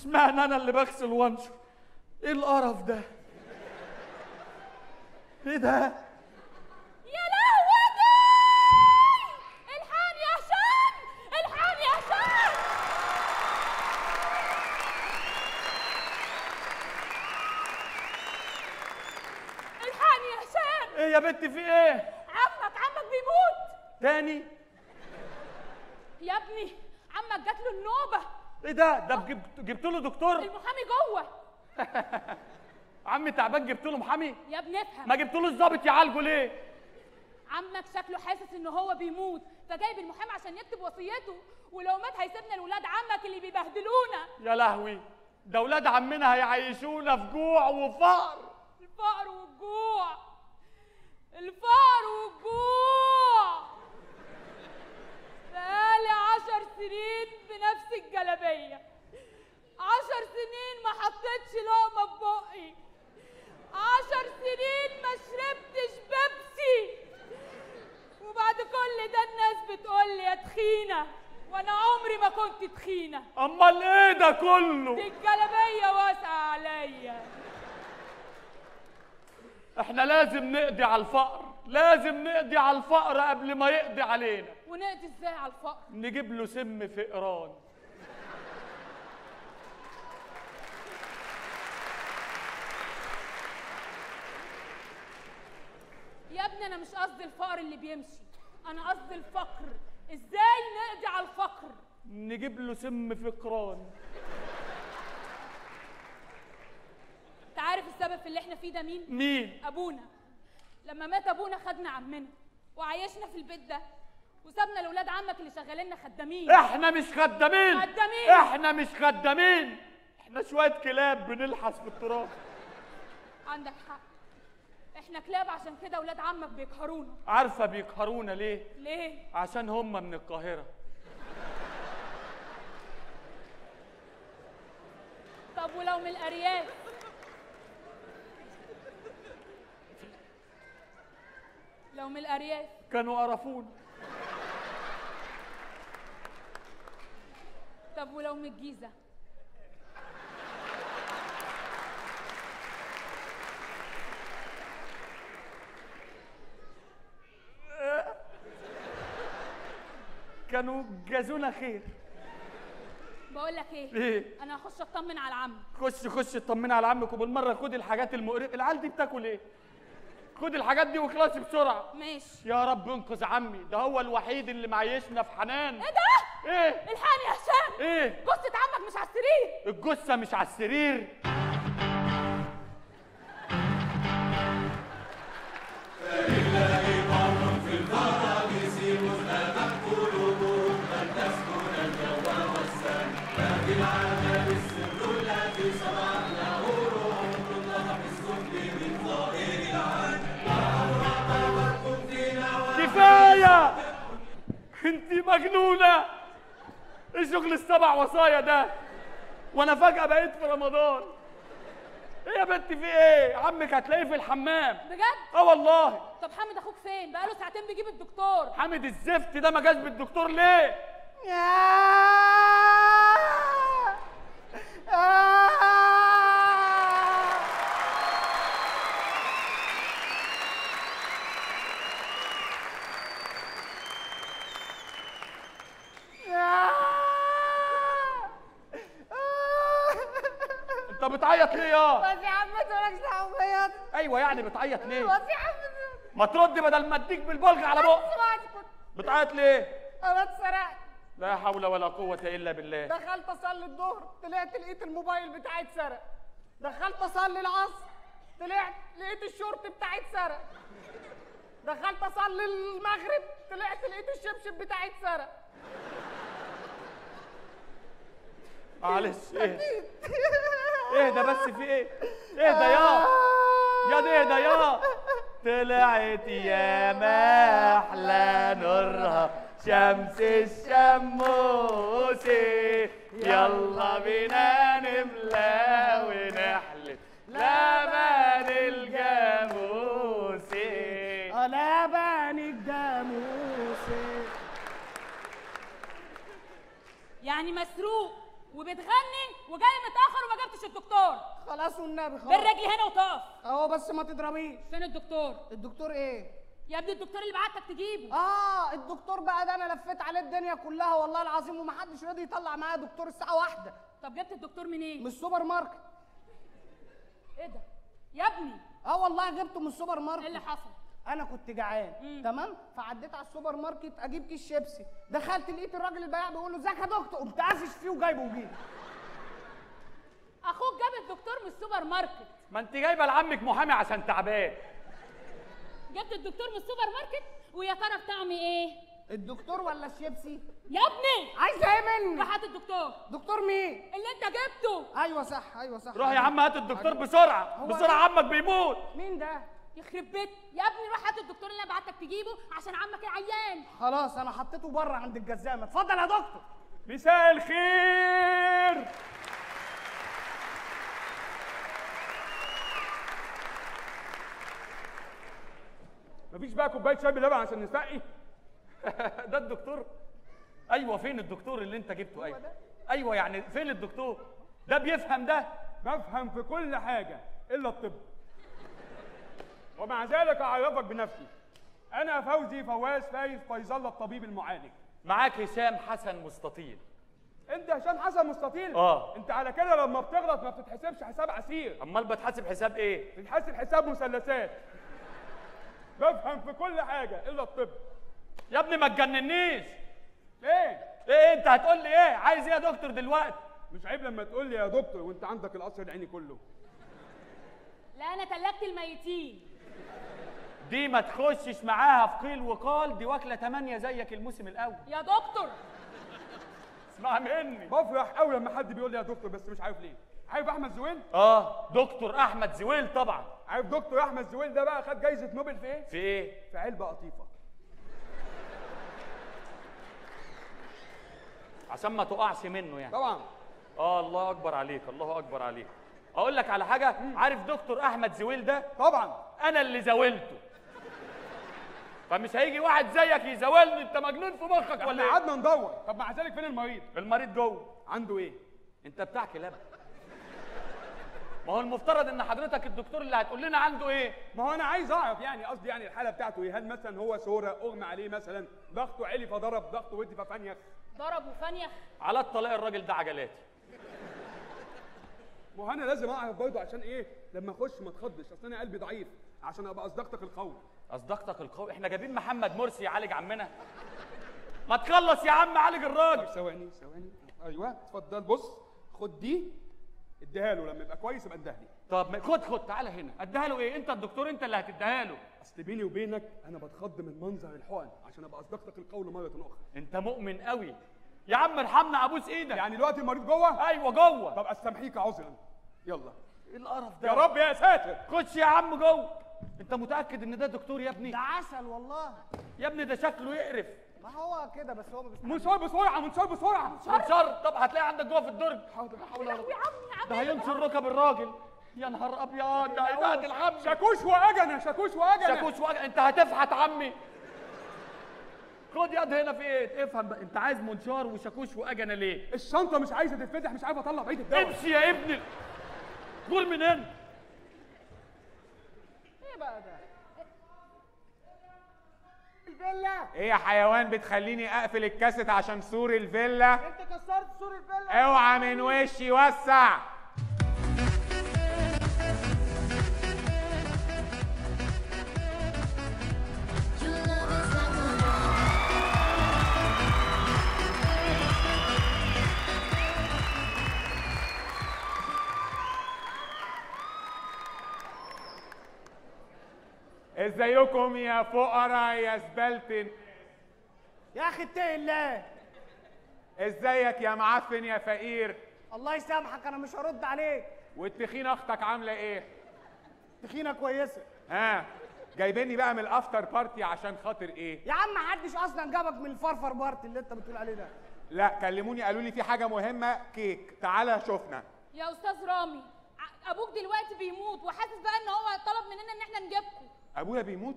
اشمعنى انا اللي بغسل وانشر؟ ايه القرف ده؟ ايه ده؟ يا لهوتي! الحقني يا شان! الحقني يا شان! الحقني يا شان! ايه يا بنتي في ايه؟ عمك بيموت! تاني؟ يا ابني عمك جات له النوبة! ايه ده؟ ده جبت له دكتور؟ المحامي جوه! عمي تعبان جبت له محامي؟ يا ابني افهم، ما جبت له الظابط يعالجه ليه؟ عمك شكله حاسس ان هو بيموت فجايب المحامي عشان يكتب وصيته، ولو مات هيسيبنا لولاد عمك اللي بيبهدلونا. يا لهوي، ده ولاد عمنا هيعيشونا في جوع وفقر. الفقر والجوع، الفقر والجوع. بقالي 10 سنين بنفس الجلابيه، 10 سنين ما حطيتش لقمه في بقي، 10 سنين ما شربتش بيبسي، وبعد كل ده الناس بتقول لي يا تخينه، وانا عمري ما كنت تخينه. امال ايه ده كله؟ دي الجلابيه واسعه عليا. احنا لازم نقضي على الفقر، لازم نقضي على الفقر قبل ما يقضي علينا. ونقضي ازاي على الفقر؟ نجيب له سم فقران. يا ابني انا مش قصدي الفقر اللي بيمشي، انا قصدي الفقر، ازاي نقضي على الفقر؟ نجيب له سم فقران. انت عارف السبب في اللي احنا فيه ده مين؟ مين؟ ابونا. لما مات ابونا خدنا عمنا وعايشنا في البيت ده، وسابنا لاولاد عمك اللي شغاليننا خدامين. احنا مش خدامين، خدامين، احنا مش خدامين، احنا شويه كلاب بنلحس في التراب. عندك حق، احنا كلاب، عشان كده اولاد عمك بيقهرونا. عارفه بيقهرونا ليه؟ ليه؟ عشان هم من القاهره. طب ولو من الارياف؟ لو من الارياف كانوا قرفونا. طب ولو من الجيزه؟ كانوا جازونا خير. بقول لك ايه؟ ايه؟ انا هخش اطمن على عمك. خش اطمن على عمك، وبالمره خد الحاجات المقرفه. العيال دي بتاكل ايه؟ خد الحاجات دي واخلصي بسرعه. ماشي. يا رب انقذ عمي، ده هو الوحيد اللي معيشنا في حنان. ايه ده؟ ايه؟ الحقني يا هشام. ايه؟ جثه عمك مش على السرير. الجثه مش على السرير. انتي مجنونة! ايه شغل ال7 وصايا ده؟ وانا فجأة بقيت في رمضان. ايه يا بنتي في ايه؟ عمك هتلاقيه في الحمام. بجد؟ اه والله. طب حامد اخوك فين؟ بقاله 2 ساعة بيجيب الدكتور. حامد الزفت ده ما جاش بالدكتور ليه؟ انت بتعيط ليه يا؟ بس يا عم ما تقولكش تعيط. ايوه يعني بتعيط ليه؟ بس يا عم ما ترد بدل ما اديك بالبلغ على بقك. بتعيط ليه؟ انا اتسرقت. لا حول ولا قوة الا بالله. دخلت اصلي الظهر، طلعت لقيت الموبايل بتاعي اتسرق. دخلت اصلي العصر، طلعت لقيت الشورت بتاعي اتسرق. دخلت اصلي المغرب، طلعت لقيت الشبشب بتاعي اتسرق. معلش ايه؟ اهدى بس في ايه؟ اهدى يا اهدى يا. طلعت يا ما احلى نورها شمس الشموسي، يلا بينا نملا ونحلف لبن الجاموسي. لبن الجاموسي يعني مسروق. وبتغني وجاي متاخر وما جبتش الدكتور. خلاص والنبي خلاص. بالرجل هنا وطاف اهو، بس ما تضربيش. فين الدكتور؟ الدكتور ايه؟ يا ابني الدكتور اللي بعتك تجيبه. اه الدكتور بقى ده انا لفيت عليه الدنيا كلها والله العظيم، ومحدش راضي يطلع معايا دكتور الساعه 1. طب جبت الدكتور منين؟ إيه؟ من السوبر ماركت. ايه ده؟ يا ابني اه والله جبته من السوبر ماركت. ايه اللي حصل؟ انا كنت جعان تمام، فعديت على السوبر ماركت اجيب كيس شيبسي، دخلت لقيت الراجل البياع بيقول له ازيك يا دكتور، قمت قاسش فيه وجايبه وجيبه. اخوك جاب الدكتور من السوبر ماركت. ما انت جايبه لعمك محامي عشان تعبان. جبت الدكتور من السوبر ماركت، ويا ترى بطعم ايه؟ الدكتور ولا الشيبسي؟ يا ابني عايزه ايه مني؟ روح هات الدكتور. دكتور مين؟ اللي انت جبته. ايوه صح ايوه صح. روح يا عم هات الدكتور بسرعه بسرعه، عمك بيموت. مين ده؟ يخرب بيت يا ابني، روح هات الدكتور اللي انا بعتك تجيبه عشان عمك العيان. خلاص انا حطيته بره عند الجزامه. اتفضل يا دكتور. مساء الخير. مفيش بقى كوبايه شاي بلبن عشان نسقي؟ ده الدكتور؟ ايوه فين الدكتور اللي انت جبته؟ ايوه ايوه يعني فين الدكتور؟ ده بيفهم، ده بفهم في كل حاجه الا الطب. ومع ذلك اعرفك بنفسي، انا فوزي فواز فايز فيظل الطبيب المعالج. معاك هشام حسن مستطيل. انت هشام حسن مستطيل؟ اه. انت على كده لما بتغلط ما بتتحسبش حساب عسير. امال بتحسب حساب ايه؟ بتتحسب حساب مثلثات. بفهم في كل حاجه الا الطب. يا ابني ما تجننيش. ليه؟ ايه انت هتقول لي ايه؟ عايز ايه يا دكتور دلوقتي؟ مش عيب لما تقول لي يا دكتور وانت عندك القصر العيني كله؟ لا انا تلجت الميتين. دي ما تخشش معاها في قيل وقال، دي واكله 8 زيك الموسم الاول. يا دكتور اسمع مني، بفرح قوي لما حد بيقول لي يا دكتور، بس مش عارف ليه. عارف احمد زويل؟ اه دكتور احمد زويل طبعا. عارف دكتور احمد زويل ده بقى خد جايزه نوبل في ايه؟ في ايه؟ في علبه قطيفه. عشان ما تقعش منه يعني. طبعا. اه الله اكبر عليك الله اكبر عليك. اقول لك على حاجه، عارف دكتور احمد زويل ده؟ طبعا انا اللي زاولته. فمش هيجي واحد زيك يزاولني. انت مجنون في مخك ولا ايه؟ قعدنا ندور. طب مع ذلك فين المريض؟ المريض جوه. عنده ايه؟ انت بتاع كلاب. ما هو المفترض ان حضرتك الدكتور اللي هتقول لنا عنده ايه. ما هو انا عايز اعرف يعني، قصدي يعني الحاله بتاعته ايه؟ هل مثلا هو سهره اغمى عليه، مثلا ضغطه عالي فضرب ضغطه ودي ففنيخ؟ ضرب وفنيخ على الطلاق الراجل ده عجلاتي. ما هو انا لازم اعرف برضه عشان ايه لما اخش ما اتخضش، اصل انا قلبي ضعيف عشان ابقى اصدقتك القوي. اصدقتك القوي؟ احنا جايبين محمد مرسي يعالج عمنا؟ ما تخلص يا عم عالج الراجل. طب ثواني ثواني. ايوه اتفضل. بص خد دي اديها له، لما يبقى كويس يبقى اديها لي. طب خد خد تعالى هنا. اديها له ايه؟ انت الدكتور انت اللي هتديها له. اصل بيني وبينك انا بتخض من منظر الحقن عشان ابقى اصدقتك القول مره اخرى. انت مؤمن قوي يا عم، ارحمنا عبوس ايدك. يعني دلوقتي المريض جوه؟ ايوه جوه. طب استمحيك عذرا. يلا ايه القرف ده يا رب يا ساتر. خش يا عم جوه. انت متاكد ان ده دكتور يا ابني؟ ده عسل والله يا ابني، ده شكله يقرف. ما هو كده بس هو منشار بسرعه منشار بسرعه منشار. طب هتلاقي عندك جوه في الدرج. حاضر حاول. يا عمي ده هينشر ركب الراجل. يا نهار ابيض ده هيبعت الحمل. شاكوش واجنه شاكوش واجنه شاكوش واجنه. انت هتفحت عمي. خد يد هنا في ايه؟ افهم بقى انت عايز منشار وشاكوش واجنه ليه؟ الشنطه مش عايزه تتفتح، مش عارف اطلع بعيد الدواء. امشي يا ابني دور من هنا. ايه بقى ده؟ الفيلا؟ ايه يا حيوان بتخليني اقفل الكاسيت عشان سور الفيلا؟ انت كسرت سور الفيلا. اوعى من وشي وسع. ازيكم يا فقراء يا زبالتن يا اخي اتقي الله. ازيك يا معفن يا فقير؟ الله يسامحك انا مش هرد عليك. والتخينه اختك عامله ايه؟ تخينه كويسه. ها جايبيني بقى من الافتر بارتي عشان خاطر ايه؟ يا عم محدش اصلا جابك من الفرفر بارتي اللي انت بتقول عليه ده. لا كلموني قالوا لي في حاجه مهمه كيك، تعالى شوفنا. يا استاذ رامي ابوك دلوقتي بيموت وحاسس بقى ان هو طلب مننا ان احنا نجيبكم. ابويا بيموت؟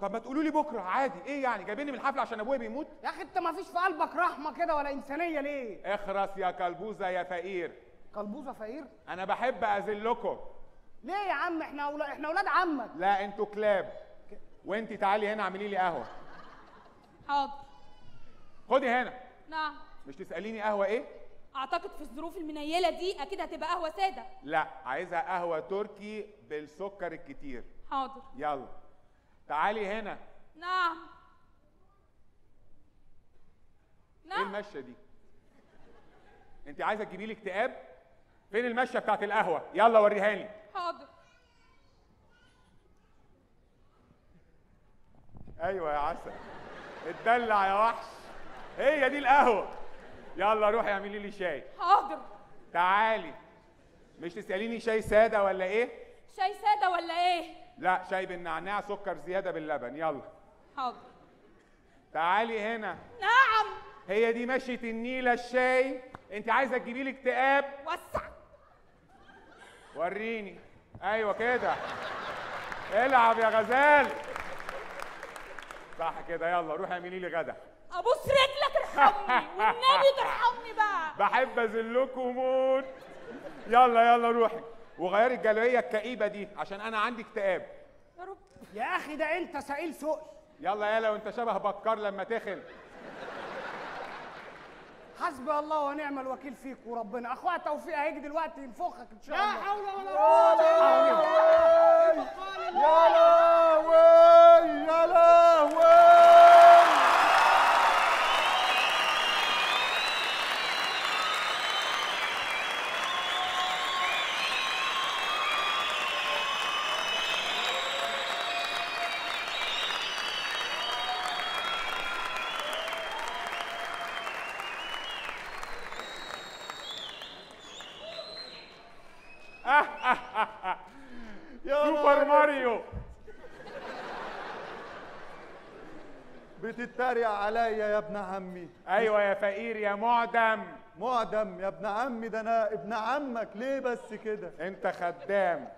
طب ما تقولوا لي بكره عادي، ايه يعني جايبيني من الحفله عشان ابويا بيموت؟ يا اخي انت ما فيش في قلبك رحمه كده ولا انسانيه ليه؟ اخرس يا كلبوزه يا فقير. كلبوزه فقير؟ انا بحب اذلكم. ليه يا عم؟ احنا اولاد عمك. لا انتوا كلاب. وانت تعالي هنا اعملي لي قهوه. حاضر. خدي هنا. نعم. مش تساليني قهوه ايه؟ اعتقد في الظروف المنيله دي اكيد هتبقى قهوه ساده. لا، عايزها قهوه تركي بالسكر الكتير. حاضر. يلا تعالي هنا. نعم. نعم. ايه المشيه دي؟ انت عايزه تجيبي لي اكتئاب؟ فين المشيه بتاعت القهوه؟ يلا وريها لي. حاضر. ايوه يا عسل، اتدلع يا وحش، هي دي القهوه. يلا روحي اعملي لي شاي. حاضر. تعالي. مش تساليني شاي ساده ولا ايه؟ شاي ساده ولا ايه؟ لا، شاي بالنعناع، سكر زياده باللبن. يلا. حاضر. تعالي هنا. نعم. هي دي مشية النيله الشاي. انت عايزه تجيبي لي اكتئاب؟ وسع. وريني. ايوه كده. العب يا غزال. صح كده. يلا روحي اعملي لي غدا. ابوس رجلك ارحمني والنبي ترحمني بقى. بحب اذلكم موت. يلا روحي وغيري الجلابيه الكئيبه دي عشان انا عندي اكتئاب. يا رب. يا اخي ده انت سائل سؤل. يلا وانت شبه بكار لما تخن. حسبي الله ونعم الوكيل فيك وربنا. اخويا توفيق هيجي دلوقتي ينفخك ان شاء الله. لا حول ولا قوه. يا لهوي يا لهوي. سوبر ماريو بتتريق عليا يا ابن عمي. ايوه يا فقير يا معدم يا ابن عمي. ده انا ابن عمك. ليه بس كده؟ انت خدام.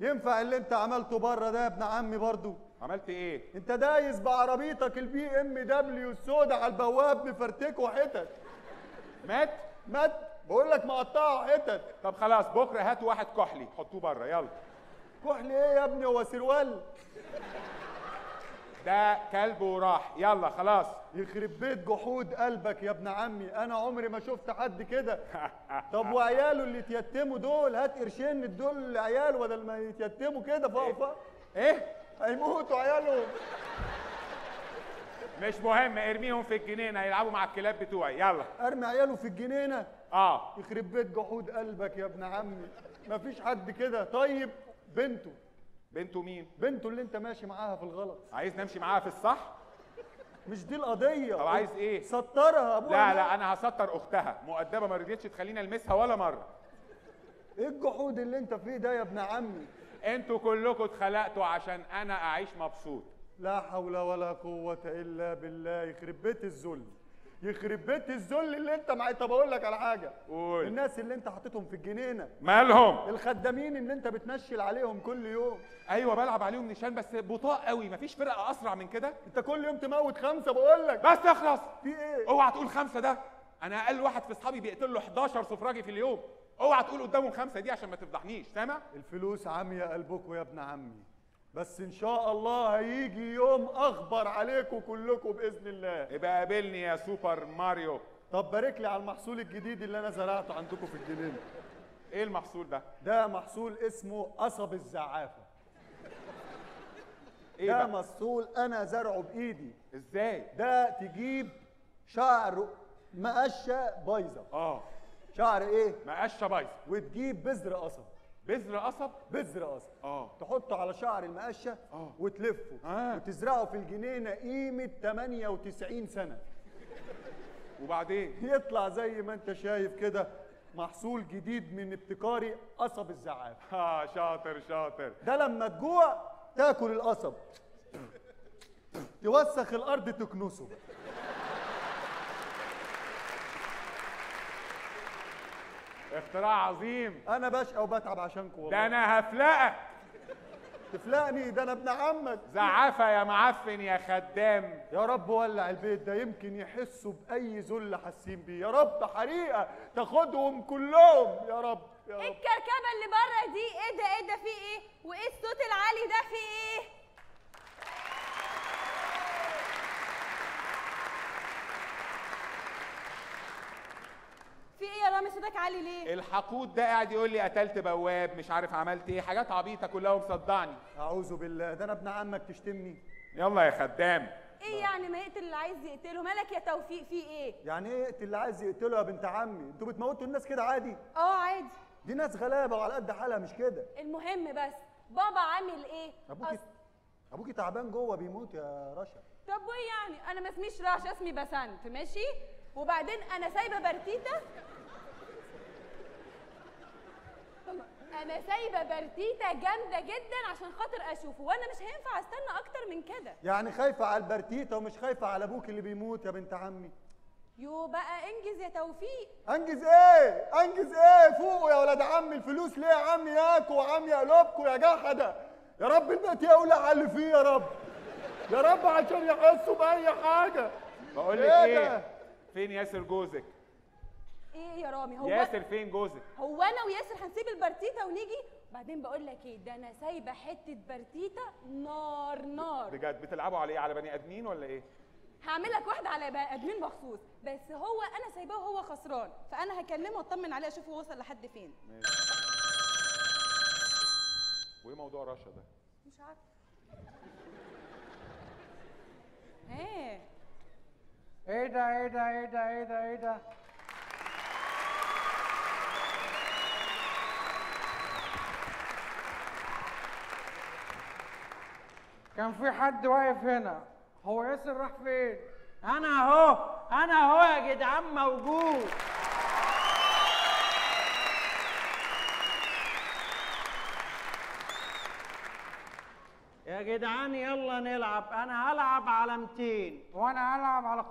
ينفع اللي انت عملته بره ده يا ابن عمي برضو؟ عملت ايه؟ انت دايس بعربيتك البي ام دبليو السودا على البواب مفرتكه حتت. مات بقول لك مقطعه حتت. طب خلاص بكره هاتوا واحد كحلي حطوه بره. يلا. كحل ايه يا ابني؟ هو سروال ده كلب وراح. يلا خلاص. يخرب بيت جحود قلبك يا ابن عمي، انا عمري ما شفت حد كده. طب وعياله اللي اتيتموا دول، هات قرشين ادول العيال بدل ما يتيتموا كده فوق. ايه؟ هيموتوا عيالهم. مش مهم، ارميهم في الجنينه هيلعبوا مع الكلاب بتوعي. يلا. ارمي عياله في الجنينه؟ يخرب بيت جحود قلبك يا ابن عمي، مفيش حد كده. طيب بنته مين؟ بنته اللي انت ماشي معاها في الغلط. عايز نمشي معاها في الصح؟ مش دي القضيه. طب عايز ايه؟ سطرها ابوها. لا انا هسطر اختها، مؤدبه ما رضيتش تخليني المسها ولا مره. ايه الجحود اللي انت فيه ده يا ابن عمي؟ انتوا كلكم اتخلقتوا عشان انا اعيش مبسوط. لا حول ولا قوه الا بالله. يخرب بيت الذل، يخرب بيت الذل اللي انت معايا. طب اقول لك على حاجه. قول. الناس اللي انت حطيتهم في الجنينه مالهم؟ الخدامين اللي انت بتنشل عليهم كل يوم. ايوه بلعب عليهم نشان بس بطاء قوي. مفيش فرقه اسرع من كده؟ انت كل يوم تموت 5. بقول لك بس اخلص. في ايه؟ اوعى تقول 5 ده، انا اقل واحد في اصحابي بيقتل له 11 سفراجي في اليوم. اوعى تقول قدامهم 5 دي عشان ما تفضحنيش، سامع؟ الفلوس عاميه قلبكم يا ابن عمي، بس ان شاء الله هيجي يوم اخبر عليكم كلكم باذن الله. يبقى قابلني يا سوبر ماريو. طب بارك لي على المحصول الجديد اللي انا زرعته عندكم في الجنينه. ايه المحصول ده؟ ده محصول اسمه قصب الزعافه. ايه ده؟ محصول انا زرعه بايدي. ازاي؟ ده تجيب شعر مقشه بايظه. شعر ايه؟ مقشه بايظه. وتجيب بذر قصب. بذر قصب تحطه على شعر المقشه وتلفه وتزرعه في الجنينه قيمه 98 سنه. وبعدين يطلع زي ما انت شايف كده محصول جديد من ابتكاري قصب الزعافه. شاطر. ده لما تجوع تاكل القصب، توسخ الارض تكنسه. اختراع عظيم. انا بشقى وبتعب عشانكم والله. ده انا هفلقك. تفلقني، ده انا ابن عمك. زعافه يا معفن يا خدام. يا رب ولع البيت ده يمكن يحسوا باي ذل حاسين بيه، يا رب حريقه تاخدهم كلهم يا رب. الكركبه اللي بره دي ايه؟ ده ايه ده؟ في ايه؟ وايه الصوت العالي ده؟ في ايه؟ في ايه يا رامي صوتك عالي ليه؟ الحقود ده قاعد يقول لي قتلت بواب، مش عارف عملت ايه، حاجات عبيطه كلها ومصدعني. اعوذ بالله، ده انا ابن عمك تشتمني؟ يلا يا خدام. ايه يعني ما يقتل اللي عايز يقتله؟ مالك يا توفيق في ايه؟ يعني ايه يقتل اللي عايز يقتله يا بنت عمي؟ انتوا بتموتوا الناس كده عادي؟ اه عادي، دي ناس غلابه وعلى قد حالها مش كده. المهم بس بابا عامل ايه؟ ابوكي تعبان جوه بيموت يا رشا. طب وايه يعني؟ انا ما اسميش رشا، اسمي بسنت، ماشي؟ وبعدين انا سايبه برتيتا، جامده جدا عشان خاطر اشوفه، وانا مش هينفع استنى اكتر من كده. يعني خايفه على البرتيتا ومش خايفه على ابوك اللي بيموت يا بنت عمي؟ يو بقى انجز يا توفيق. انجز ايه؟ انجز ايه؟ فوقوا يا ولاد عمي. الفلوس ليه يا عمي؟ ياكوا يا عمي، قلوبكوا يا جحده يا رب. البيت يولع على اللي فيه يا رب، يا رب عشان يحسوا باي حاجه. بقول لك ايه، فين ياسر جوزك؟ ايه يا رامي؟ هو ياسر فين جوزك؟ هو انا وياسر هنسيب البرتيتا ونيجي؟ وبعدين بقول لك ايه، ده انا سايبه حته برتيتا نار نار بجد. بتلعبوا على ايه؟ على بني ادمين ولا ايه؟ هعمل لك واحده على بني ادمين مخصوص، بس هو انا سايباه وهو خسران، فانا هكلمه واطمن عليه اشوف هو وصل لحد فين. ماشي. وايه موضوع رشا ده؟ مش عارفه. ايه ايه ده ايه ده ايه ده ايه ده ايه ده؟ كان في حد واقف هنا، هو ياسر راح فين؟ انا اهو، انا اهو يا جدعان موجود. يا جدعان يلا نلعب، انا هلعب على 200 وانا هلعب على 500،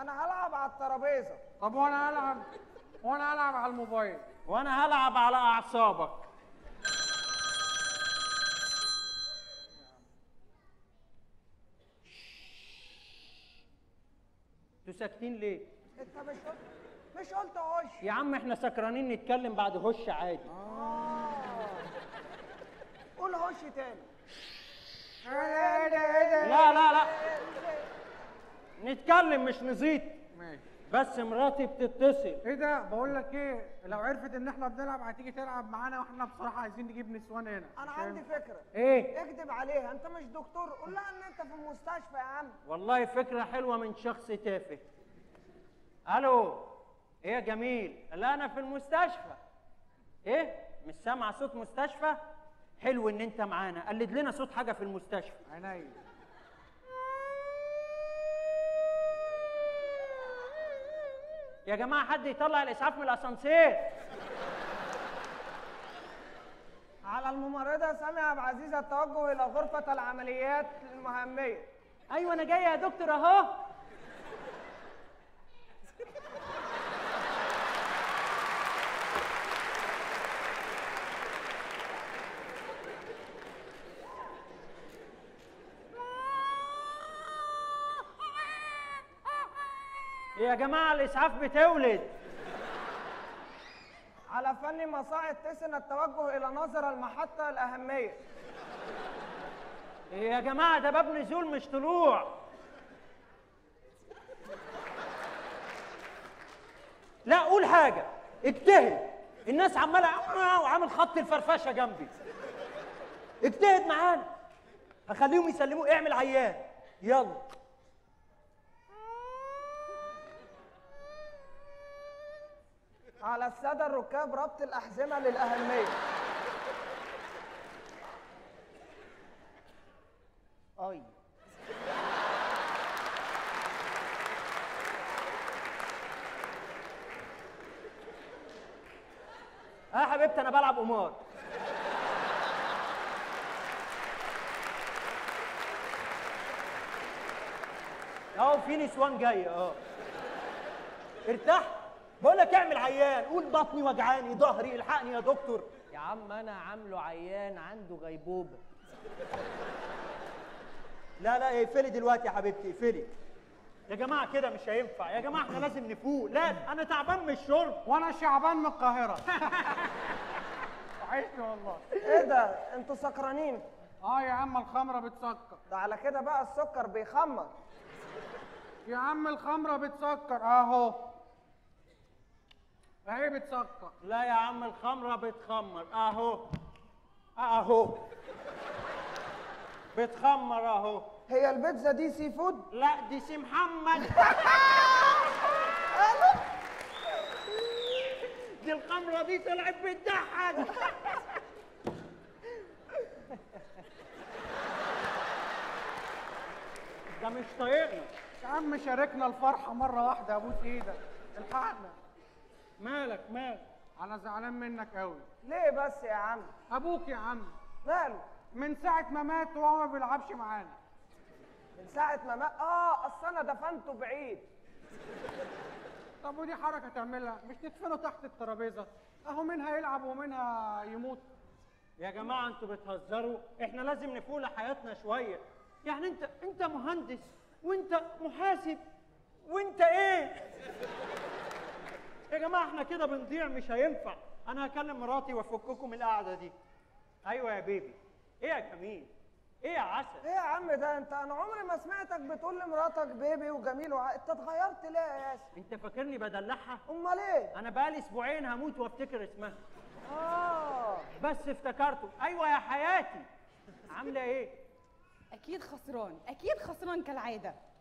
انا هلعب على الترابيزه. طب وانا هلعب على الموبايل، وانا هلعب على اعصابك. انتوا ساكتين ليه؟ انت مش قلت هش يا عم؟ احنا سكرانين نتكلم بعد هش عادي. قول هش تاني. لا لا لا نتكلم مش نزيد. ماشي. بس مراتي بتتصل. ايه ده؟ بقول لك ايه، لو عرفت ان احنا بنلعب هتيجي تلعب معانا، واحنا بصراحه عايزين نجيب نسوان هنا. انا عندي فكره. ايه؟ اكذب عليها، انت مش دكتور، قول لها ان انت في المستشفى يا عم. والله فكره حلوه من شخص تافه. الو، ايه يا جميل؟ لا انا في المستشفى. ايه؟ مش سامع صوت مستشفى؟ حلو ان انت معانا، قلد لنا صوت حاجه في المستشفى. عينيا. يا جماعه حد يطلع الاسعاف من الاسانسير. على الممرضه ساميه عبد العزيز التوجه الى غرفه العمليات المهميه. ايوه انا جايه يا دكتور اهو. يا جماعة الإسعاف بتولد. على فني مصاعد تسن التوجه إلى ناظر المحطة الأهمية. يا جماعة ده باب نزول مش طلوع. لا قول حاجة، اجتهد. الناس عمالة وعامل خط الفرفشة جنبي. اجتهد معانا، هخليهم يسلموه. اعمل عيان يلا. على السادة الركاب ربط الأحزمة للأهمية. أي يا حبيبتي أنا بلعب قمار. أهو في نسوان جاية أهو. ارتحت؟ بقول لك اعمل عيان، قول بطني وجعاني، ظهري، الحقني يا دكتور. يا عم انا عامله عيان عنده غيبوبه. لا لا اقفلي دلوقتي يا حبيبتي، اقفلي يا جماعه، كده مش هينفع يا جماعه، احنا لازم نفوق. لا انا تعبان من الشرب وانا شعبان من القاهره. وحشني والله. ايه ده انتوا سكرانين؟ اه يا عم الخمره بتسكر. ده على كده بقى السكر بيخمر. يا عم الخمره بتسكر اهو، اهي بتسكر. لا يا عم الخمره بتخمر اهو، اهو بتخمر اهو. هي البيتزا دي سي فود؟ لا دي سي محمد. دي الخمره دي طلعت بتضحك. ده مش طايقنا يا عم، شاركنا الفرحه مره واحده. ابوس ايدك الحقنا. مالك مالك؟ انا زعلان منك قوي. ليه بس يا عم؟ ابوك يا عم ماله؟ من ساعه ما مات وهو ما بيلعبش معانا. من ساعه ما مات؟ اه اصل انا دفنته بعيد. طب ودي حركه تعملها؟ مش تدفنه تحت الترابيزه اهو، منها يلعب ومنها يموت. يا جماعه انتوا بتهزروا، احنا لازم نفوق لحياتنا شويه. يعني انت مهندس وانت محاسب وانت ايه؟ يا جماعه احنا كده بنضيع، مش هينفع. انا هكلم مراتي وافككم من القعده دي. ايوه يا بيبي. ايه يا جميل؟ ايه يا عسل؟ ايه يا عم ده انت؟ انا عمري ما سمعتك بتقول لمراتك بيبي وجميل انت اتغيرت ليه يا ياسر؟ انت فاكرني بدلعها؟ امال ايه؟ انا بقالي اسبوعين هموت وافتكر اسمها. اه بس افتكرته. ايوه يا حياتي. عامله ايه؟ اكيد خسران، اكيد خسران كالعاده.